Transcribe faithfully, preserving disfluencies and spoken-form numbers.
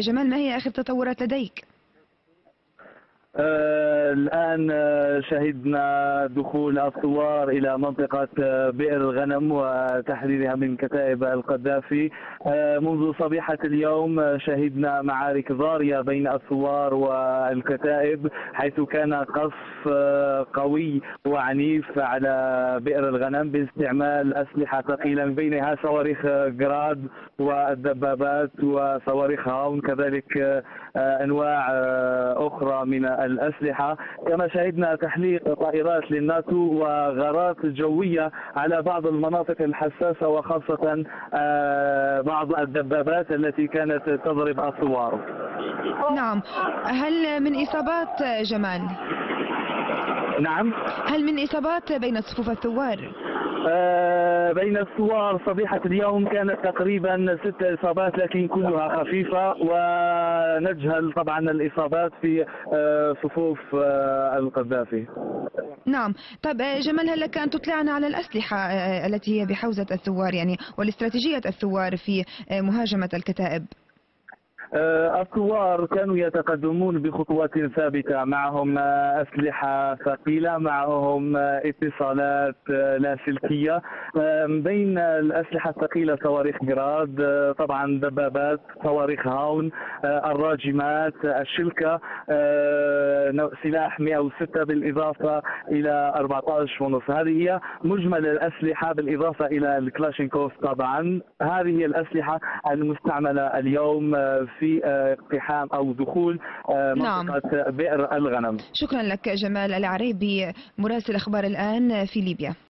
جمال، ما هي آخر تطورات لديك؟ آه الآن شهدنا دخول الثوار إلى منطقة بئر الغنم وتحريرها من كتائب القذافي. آه منذ صبيحة اليوم شهدنا معارك ضارية بين الثوار والكتائب، حيث كان قصف قوي وعنيف على بئر الغنم باستعمال أسلحة ثقيلة، من بينها صواريخ جراد والدبابات وصواريخ هاون، كذلك أنواع أخرى من الأسلحة. كما شهدنا تحليق طائرات للناتو وغارات جوية على بعض المناطق الحساسة، وخاصة بعض الدبابات التي كانت تضرب الثوار. نعم، هل من إصابات جمال؟ نعم، هل من إصابات بين صفوف الثوار؟ بين الثوار صبيحة اليوم كانت تقريبا ست إصابات، لكن كلها خفيفة، ونجهل طبعا الإصابات في صفوف القذافي. نعم، طب جمال، هل لك أن تطلعنا على الأسلحة التي هي بحوزة الثوار يعني، والاستراتيجية الثوار في مهاجمة الكتائب؟ الثوار كانوا يتقدمون بخطوات ثابتة، معهم أسلحة ثقيلة، معهم اتصالات لاسلكية. بين الأسلحة الثقيلة صواريخ ميراد، طبعا دبابات، صواريخ هاون، الراجمات، الشلكة، سلاح مئة وستة، بالإضافة إلى أربعة عشر ونص. هذه هي مجمل الأسلحة، بالإضافة إلى الكلاشينكوف. طبعا هذه هي الأسلحة المستعملة اليوم في اقتحام أو دخول منطقة نعم. بئر الغنم. شكرا لك جمال العريبي، مراسل أخبار الآن في ليبيا.